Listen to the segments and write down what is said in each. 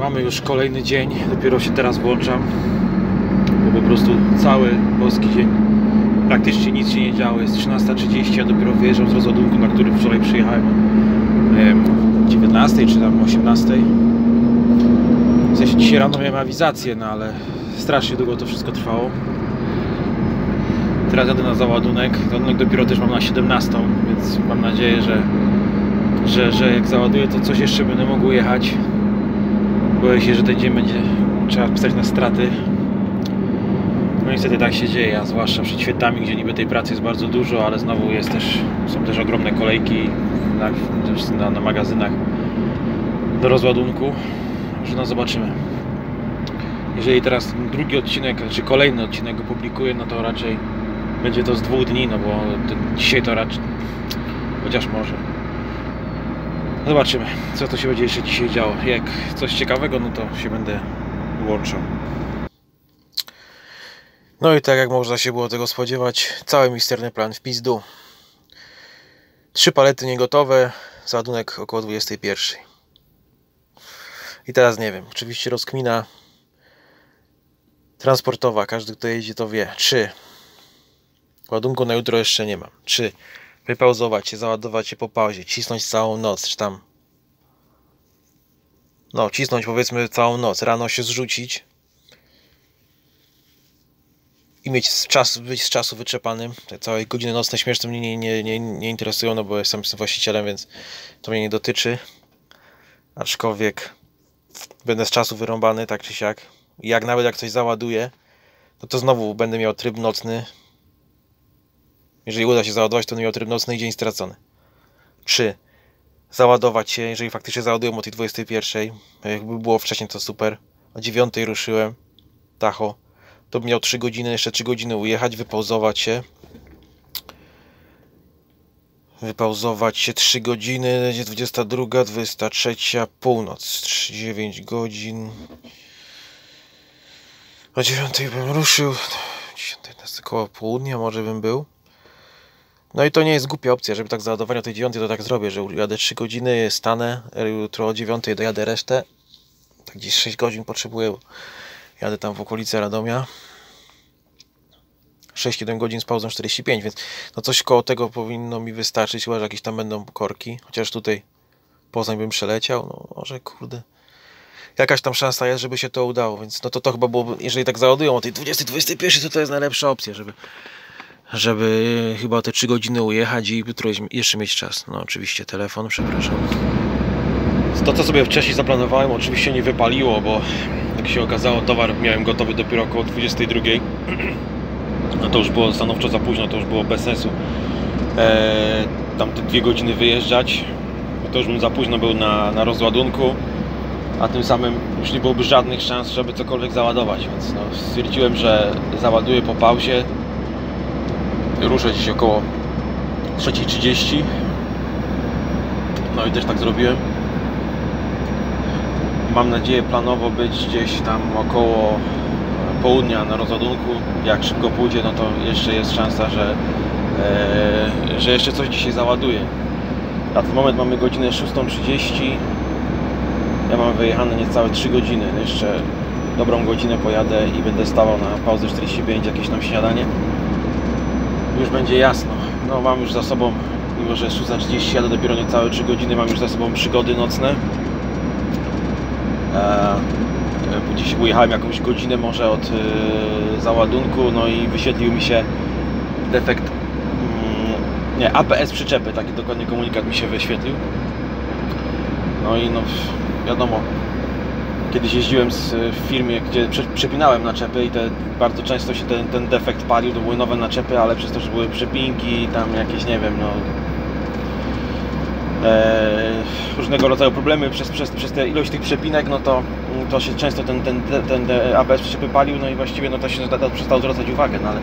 mamy już kolejny dzień, dopiero się teraz włączam, bo po prostu cały boski dzień praktycznie nic się nie działo. Jest 13:30, a dopiero wyjeżdżam z rozładunku, na który wczoraj przyjechałem 19 czy tam 18. W sensie dzisiaj rano miałem awizację, no ale strasznie długo to wszystko trwało. Teraz jadę na załadunek. Załadunek dopiero też mam na 17, więc mam nadzieję, że jak załaduję, to coś jeszcze będę mógł jechać. Boję się, że ten dzień będzie trzeba pisać na straty. No niestety tak się dzieje, a zwłaszcza przed świętami, gdzie niby tej pracy jest bardzo dużo, ale znowu jest też, są też ogromne kolejki na magazynach do rozładunku. Że no zobaczymy. Jeżeli teraz drugi odcinek, czy kolejny odcinek go publikuję, no to raczej będzie to z 2 dni, no bo dzisiaj to raczej, chociaż może. Zobaczymy, co to się będzie jeszcze dzisiaj działo. Jak coś ciekawego, no to się będę łączył. No i tak jak można się było tego spodziewać, cały misterny plan w pizdu. 3 palety niegotowe, załadunek około 21. I teraz nie wiem, oczywiście rozkmina transportowa, każdy kto jedzie to wie, czy ładunku na jutro jeszcze nie mam, czy wypauzować się, załadować się po pauzie, cisnąć całą noc, czy tam no cisnąć powiedzmy całą noc, rano się zrzucić i mieć czas, być z czasu wyczerpanym. Te całe godziny nocne śmieszne mnie nie interesują, no bo jestem właścicielem, więc to mnie nie dotyczy, aczkolwiek będę z czasu wyrąbany tak czy siak. Jak nawet jak coś załaduję, no to znowu będę miał tryb nocny. Jeżeli uda się załadować, to będę miał tryb nocny i dzień stracony. Czy załadować się, jeżeli faktycznie załaduję o tej 21, jakby było wcześniej to super. O 9 ruszyłem, Tacho, to bym miał 3 godziny, jeszcze 3 godziny ujechać, wypauzować się. Wypauzować się 3 godziny, 22, 23, północ, 9 godzin. O 9 bym ruszył, 10, koło południa może bym był. No i to nie jest głupia opcja, żeby tak załadowania o tej 9 to tak zrobię, że jadę 3 godziny, stanę, jutro o 9 dojadę resztę. Tak gdzieś 6 godzin potrzebuję, jadę tam w okolice Radomia. 6-7 godzin z pauzą 45, więc no coś koło tego powinno mi wystarczyć, chyba że jakieś tam będą korki, chociaż tutaj Poznań bym przeleciał, no może kurde, jakaś tam szansa jest, żeby się to udało, więc no to chyba było, jeżeli tak załadują o tej 20-21, to jest najlepsza opcja, żeby chyba te 3 godziny ujechać i jutro jeszcze mieć czas. No oczywiście telefon, przepraszam. To co sobie wcześniej zaplanowałem oczywiście nie wypaliło, bo jak się okazało towar miałem gotowy dopiero około 22. No to już było stanowczo za późno, to już było bez sensu tam te 2 godziny wyjeżdżać, bo to już bym za późno był na rozładunku, a tym samym już nie byłoby żadnych szans, żeby cokolwiek załadować, więc no, stwierdziłem, że załaduję po pauzie, ruszę gdzieś około 3:30, no i też tak zrobiłem. Mam nadzieję planowo być gdzieś tam około południa na rozładunku. Jak szybko pójdzie, no to jeszcze jest szansa, że jeszcze coś dzisiaj załaduje. Na ten moment mamy godzinę 6:30. Ja mam wyjechane niecałe 3 godziny. Jeszcze dobrą godzinę pojadę i będę stawał na pauzę 45, jakieś tam śniadanie. Już będzie jasno. No mam już za sobą, mimo że 6:30, jadę dopiero niecałe 3 godziny, mam już za sobą przygody nocne. Gdzieś ujechałem jakąś godzinę może od załadunku, no i wysiedlił mi się defekt ABS przyczepy, taki dokładnie komunikat mi się wyświetlił. No i no wiadomo, kiedyś jeździłem w firmie, gdzie przepinałem naczepy i bardzo często się ten defekt palił, to były nowe naczepy, ale przez to, że były przepinki, tam jakieś nie wiem, no różnego rodzaju problemy przez tę ilość tych przepinek, no to się często ten ABS przyczepy palił, no i właściwie no to się przestało zwracać uwagę, no ale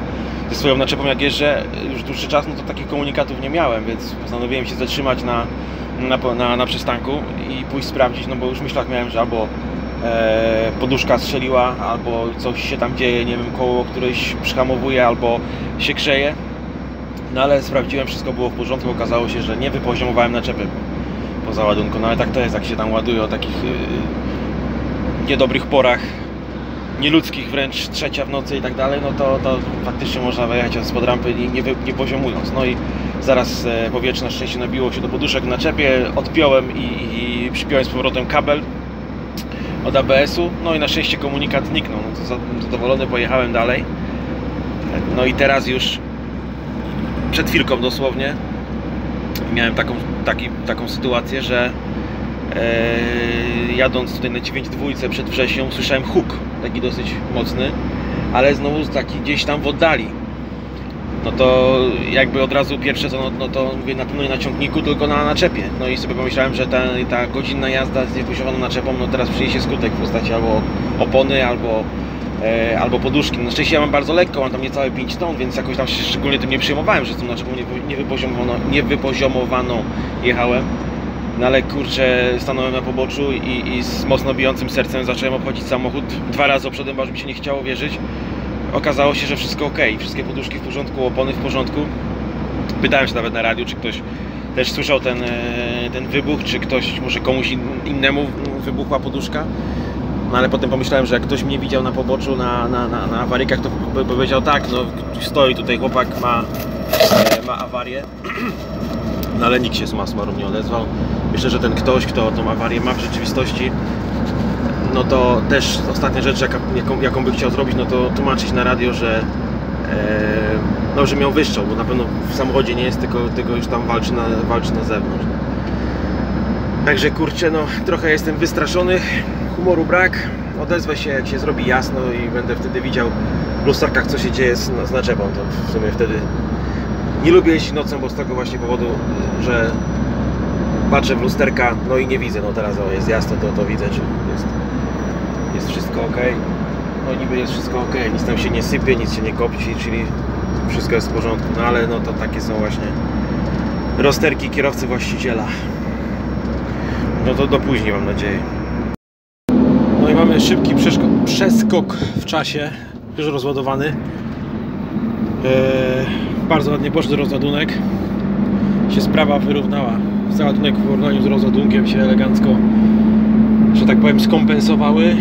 ze swoją naczepą jak jeżdżę już dłuższy czas, no to takich komunikatów nie miałem, więc postanowiłem się zatrzymać na przystanku i pójść sprawdzić, no bo już w myślach miałem, że albo poduszka strzeliła, albo coś się tam dzieje, nie wiem, koło któreś przyhamowuje, albo się grzeje. No ale sprawdziłem, wszystko było w porządku, okazało się, że nie wypoziomowałem naczepy po załadunku. No ale tak to jest, jak się tam ładuje o takich niedobrych porach, nieludzkich wręcz, 3 w nocy i tak dalej, no to faktycznie można wyjechać spod rampy nie poziomując. No i zaraz powietrze na szczęście nabiło się do poduszek na czepie, odpiąłem i przypiąłem z powrotem kabel od ABS-u, no i na szczęście komunikat zniknął. No to zadowolony, pojechałem dalej. No i teraz już przed chwilką dosłownie miałem taką sytuację, że jadąc tutaj na 9.2 przed Wrześnią, słyszałem huk, taki dosyć mocny, ale znowu taki gdzieś tam w oddali. No to jakby od razu pierwsze co, no to mówię, na pewno nie na ciągniku, tylko na naczepie. No i sobie pomyślałem, że ta godzinna jazda z niepoziomowaną naczepą, no teraz przyniesie skutek w postaci albo opony, albo poduszki. Na szczęście ja mam bardzo lekko, mam tam niecałe 5 ton, więc jakoś tam się szczególnie tym nie przejmowałem, że z tą naczepą niewypoziomowaną jechałem. No ale kurczę, stanąłem na poboczu i z mocno bijącym sercem zacząłem obchodzić samochód. 2 razy przodem, aż mi się nie chciało wierzyć. Okazało się, że wszystko ok, wszystkie poduszki w porządku, opony w porządku. Pytałem się nawet na radiu, czy ktoś też słyszał ten wybuch, czy ktoś, może komuś innemu wybuchła poduszka. No ale potem pomyślałem, że jak ktoś mnie widział na poboczu, na awaryjkach, to powiedział tak, no stoi tutaj chłopak, ma awarię. No ale nikt się z masmarą nie odezwał. Myślę, że ten ktoś, kto tą awarię ma w rzeczywistości, no to też ostatnia rzecz, jaką by chciał zrobić, no to tłumaczyć na radio, że miał wyszczał, bo na pewno w samochodzie nie jest, tylko już tam walczy na zewnątrz. Także kurczę, no trochę jestem wystraszony, humoru brak, odezwę się jak się zrobi jasno i będę wtedy widział w lusterkach, co się dzieje z naczepą, to w sumie wtedy nie lubię jeździć nocą, bo z tego właśnie powodu, że patrzę w lusterka, no i nie widzę, no teraz o, jest jasno, to widzę, czy jest wszystko ok. No niby jest wszystko ok, nic tam się nie sypie, nic się nie kopci, czyli wszystko jest w porządku, no ale no to takie są właśnie rozterki kierowcy właściciela. No to do później, mam nadzieję. No i mamy szybki przeskok w czasie, już rozładowany. Bardzo ładnie poszedł rozładunek, się sprawa wyrównała. Załadunek w porównaniu z rozładunkiem się elegancko, że tak powiem, skompensowały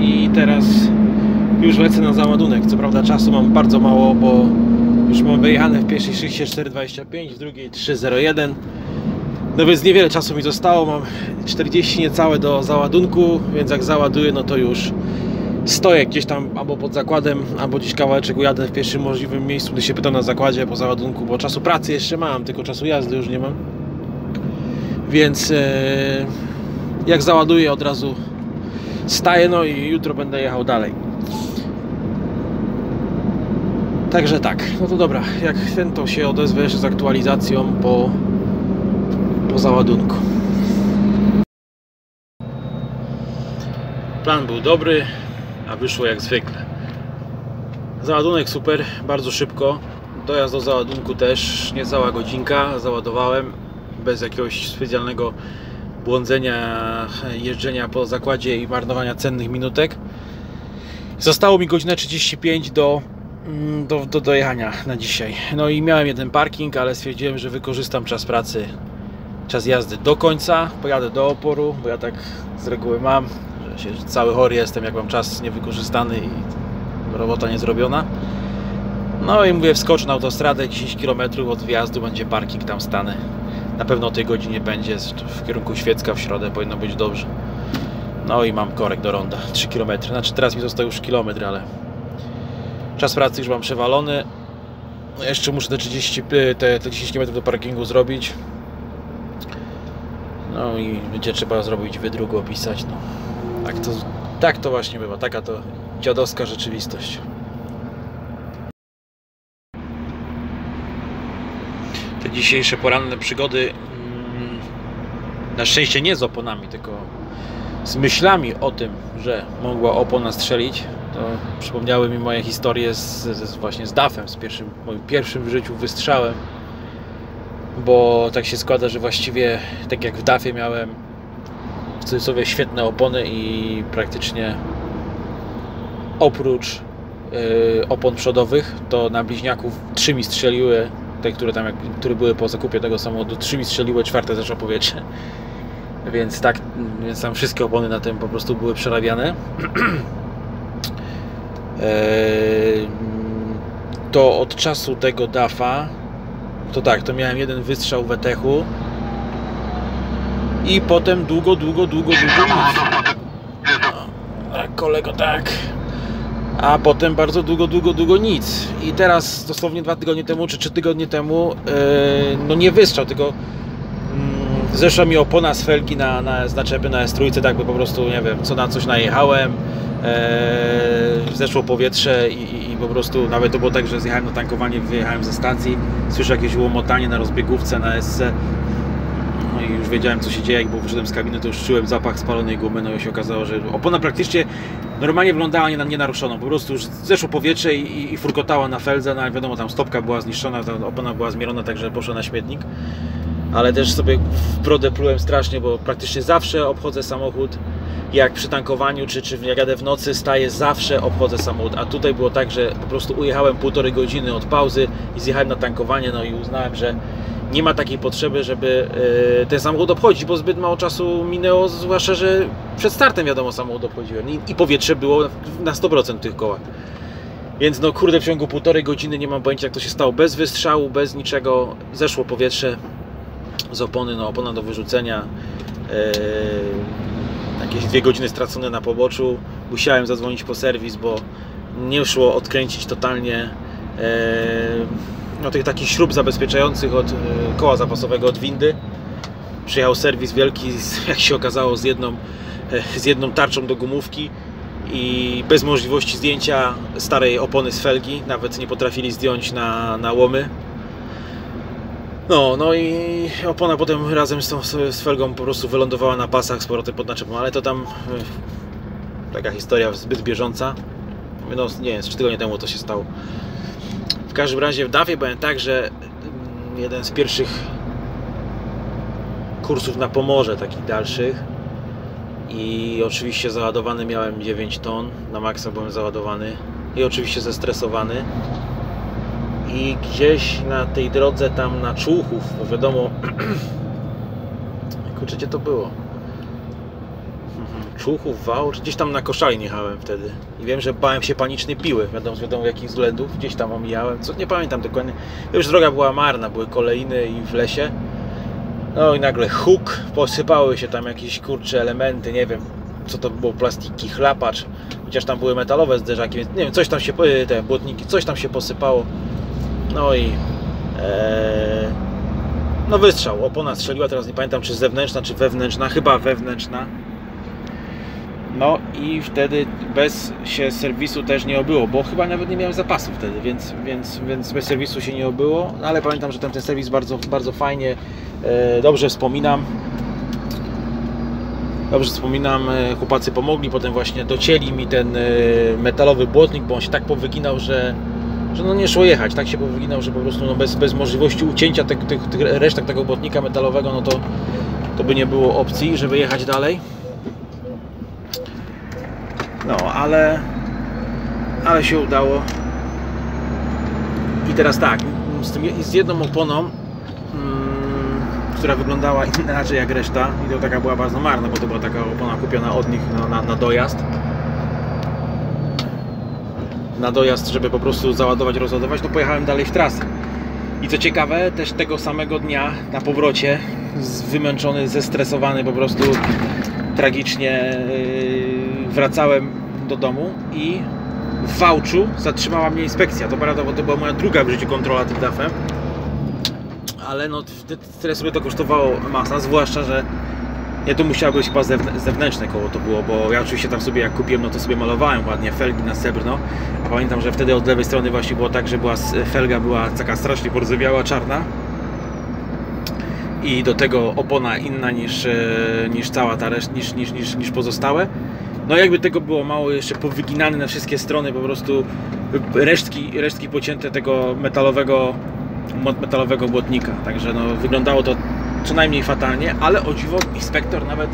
i teraz już lecę na załadunek. Co prawda czasu mam bardzo mało, bo już mam wyjechane w pierwszej szychcie 4.25, w drugiej 3.01. No więc niewiele czasu mi zostało, mam 40 niecałe do załadunku, więc jak załaduję, no to już stoję gdzieś tam albo pod zakładem, albo gdzieś kawałeczek ujadę w pierwszym możliwym miejscu, gdy się pytam na zakładzie po załadunku, bo czasu pracy jeszcze mam, tylko czasu jazdy już nie mam. Więc jak załaduję, od razu staję, no i jutro będę jechał dalej. Także tak, no to dobra, jak ten to się odezwę jeszcze z aktualizacją po załadunku. Plan był dobry, a wyszło jak zwykle. Załadunek super, bardzo szybko. Dojazd do załadunku też niecała godzinka, załadowałem bez jakiegoś specjalnego błądzenia, jeżdżenia po zakładzie i marnowania cennych minutek. Zostało mi godzina 35 do dojechania na dzisiaj. No i miałem jeden parking, ale stwierdziłem, że wykorzystam czas pracy, czas jazdy do końca. Pojadę do oporu, bo ja tak z reguły mam, że się cały chory jestem, jak mam czas niewykorzystany i robota niezrobiona. No i mówię, wskocz na autostradę, 10 km od wjazdu będzie parking, tam stanę. Na pewno o tej godzinie będzie, w kierunku Świecka w środę powinno być dobrze. No i mam korek do ronda, 3 km, znaczy teraz mi został już kilometr, ale czas pracy już mam przewalony. Jeszcze muszę te 10 km do parkingu zrobić. No i będzie trzeba zrobić wydruk, opisać. No. Tak to właśnie bywa, taka to dziadowska rzeczywistość. Te dzisiejsze poranne przygody na szczęście nie z oponami, tylko z myślami o tym, że mogła opona strzelić, to przypomniały mi moje historie właśnie z DAF-em, z moim pierwszym w życiu wystrzałem, bo tak się składa, że właściwie tak jak w DAF-ie miałem w cudzysłowie świetne opony i praktycznie oprócz opon przodowych to na bliźniaków 3 mi strzeliły. Te, które były po zakupie tego samochodu, 3 mi strzeliły, 4 zeszło powietrze. więc tak, więc tam wszystkie opony na tym po prostu były przerabiane. To od czasu tego DAF-a to tak, to miałem jeden wystrzał w ETH-u i potem długo nic. I teraz dosłownie 2 tygodnie temu czy 3 tygodnie temu, no nie wystrzał, tylko zeszła mi opona z felgi z naczepy na S3, tak by po prostu, nie wiem, co na coś najechałem, zeszło powietrze i po prostu nawet to było tak, że zjechałem na tankowanie, wyjechałem ze stacji, słyszę jakieś łomotanie na rozbiegówce na SC, no i już wiedziałem, co się dzieje, bo wyszedłem z kabiny, to już czułem zapach spalonej gumy, no i się okazało, że opona praktycznie normalnie wyglądała nienaruszoną, po prostu już zeszło powietrze i furkotała na feldze, no wiadomo, tam stopka była zniszczona, ta opona była zmielona, także poszła na śmietnik, ale też sobie w brodę plułem strasznie, bo praktycznie zawsze obchodzę samochód, jak przy tankowaniu, czy jak jadę w nocy, staję, zawsze obchodzę samochód, a tutaj było tak, że po prostu ujechałem 1,5 godziny od pauzy i zjechałem na tankowanie, no i uznałem, że nie ma takiej potrzeby, żeby ten samochód obchodzić, bo zbyt mało czasu minęło, zwłaszcza, że przed startem wiadomo samochód obchodziłem i powietrze było na 100% w tych kołach. Więc no kurde, w ciągu 1,5 godziny, nie mam pojęcia, jak to się stało, bez wystrzału, bez niczego, zeszło powietrze z opony, no opona do wyrzucenia, jakieś 2 godziny stracone na poboczu, musiałem zadzwonić po serwis, bo nie szło odkręcić totalnie no, tych takich śrub zabezpieczających od koła zapasowego od windy. Przyjechał serwis wielki, jak się okazało, z jedną tarczą do gumówki i bez możliwości zdjęcia starej opony z felgi, nawet nie potrafili zdjąć na łomy. No i opona potem razem z felgą po prostu wylądowała na pasach z powrotem pod naczepą, ale to tam taka historia zbyt bieżąca. No nie wiem, 3 tygodnie temu to się stało. W każdym razie w DAF-ie byłem tak, że jeden z pierwszych kursów na Pomorze, takich dalszych, i oczywiście załadowany miałem 9 ton, na maksa byłem załadowany i oczywiście zestresowany. I gdzieś na tej drodze tam na Człuchów, bo wiadomo, kurczę, gdzie to było? Człuchów, Wałcz, gdzieś tam na Koszalin jechałem wtedy i wiem, że bałem się panicznej piły, wiadomo jakich względów, gdzieś tam omijałem, co nie pamiętam dokładnie, już droga była marna, były kolejny i w lesie, no i nagle huk, posypały się tam jakieś kurcze elementy, nie wiem co to było, plastiki, chlapacz, chociaż tam były metalowe zderzaki, więc nie wiem, coś tam się, te błotniki, coś tam się posypało. No i no wystrzał, opona strzeliła, teraz nie pamiętam, czy zewnętrzna, czy wewnętrzna, chyba wewnętrzna. No i wtedy bez się serwisu też nie obyło, bo chyba nawet nie miałem zapasu wtedy, więc bez serwisu się nie obyło, no, ale pamiętam, że ten serwis bardzo, bardzo fajnie, dobrze wspominam. Dobrze wspominam, chłopacy pomogli, potem właśnie docięli mi ten metalowy błotnik, bo on się tak powyginał, że no nie szło jechać, tak się powyginał, że po prostu no bez możliwości ucięcia tych resztek tego błotnika metalowego, no to by nie było opcji, żeby jechać dalej. No, ale się udało. I teraz tak, z jedną oponą, która wyglądała inaczej jak reszta, i to taka była bardzo marna, bo to była taka opona kupiona od nich na dojazd. Żeby po prostu załadować, rozładować, to pojechałem dalej w trasę. I co ciekawe, też tego samego dnia na powrocie, wymęczony, zestresowany po prostu tragicznie, wracałem do domu i w Wałczu zatrzymała mnie inspekcja. To prawdopodobnie była moja druga w życiu kontrola tym DAF-em, ale no tyle sobie to kosztowało masa, zwłaszcza, że nie, to musiało być chyba zewnętrzne koło to było, bo ja oczywiście tam sobie jak kupiłem, no to sobie malowałem ładnie felgi na srebrno. Pamiętam, że wtedy od lewej strony właśnie było tak, że felga była taka strasznie porzewiała, czarna. I do tego opona inna niż cała ta reszta, niż pozostałe. No jakby tego było mało, jeszcze powyginane na wszystkie strony po prostu resztki pocięte tego metalowego błotnika. Także no wyglądało to co najmniej fatalnie, ale o dziwo inspektor nawet...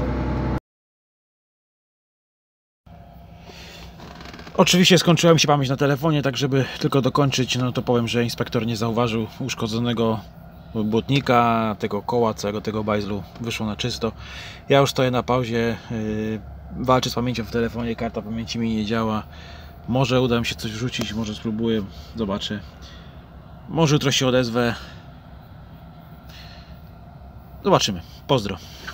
Oczywiście skończyła mi się pamięć na telefonie, tak żeby tylko dokończyć, no to powiem, że inspektor nie zauważył uszkodzonego błotnika, tego koła, całego tego bajzlu wyszło na czysto. Ja już stoję na pauzie, walczę z pamięcią w telefonie, karta pamięci mi nie działa. Może uda mi się coś wrzucić, może spróbuję, zobaczę. Może jutro się odezwę. Zobaczymy. Pozdro.